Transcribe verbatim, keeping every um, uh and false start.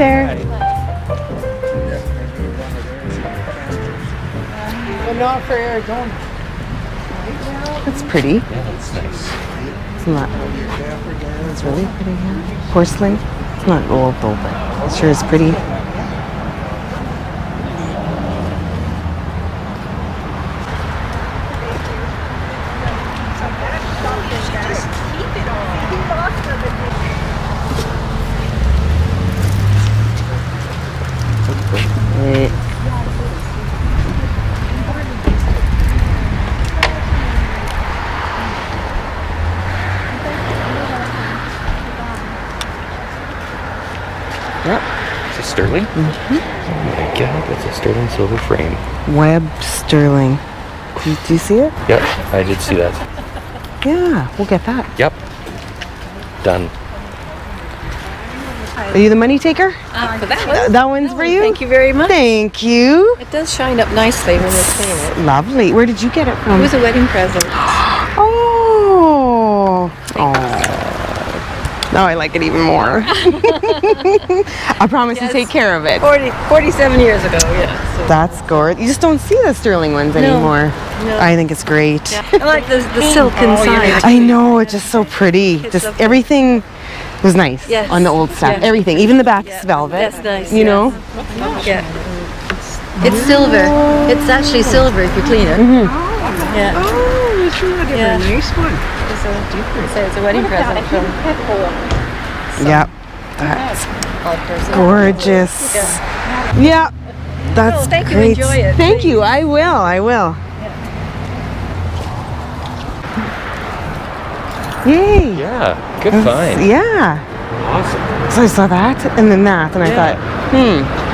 there. But not for Arizona. That's pretty. Yeah, that's nice. It's not. It's really pretty. Yeah. Horse Lake. It's not local, but it sure is pretty. Yep. It's a sterling? Mm-hmm. Oh my god, that's a sterling silver frame. Web sterling. Do you, do you see it? Yep, I did see that. Yeah, we'll get that. Yep. Done. Are you the money taker? Uh, for that, one. that one's that for one. you? Thank you very much. Thank you. It does shine up nicely when it's painted. It. Lovely. Where did you get it from? It was a wedding present. Oh. Oh. Now I like it even more. I promise yes. to take care of it. forty, forty-seven years ago, yeah. So. That's gorgeous. You just don't see the sterling ones no. anymore. No. I think it's great. Yeah. I like the, the silk inside. Oh, I know, it's just so pretty. It's just lovely. Everything was nice yes. on the old stuff. Yeah. Everything, even the back's yeah. velvet. That's nice. You yeah. know? Yeah. It's, it's silver. It's actually silver if you clean it. Mm-hmm. Oh, yeah. Oh, you sure did a nice one. So it's a wedding present from so. Yep, that's gorgeous. Yeah. Yep, that's well, great. You enjoy it. Thank, Thank you. you. I will. I will. Yeah. Yay! Yeah, good that's, find. Yeah. Awesome. So I saw that and then that, and yeah. I thought, hmm.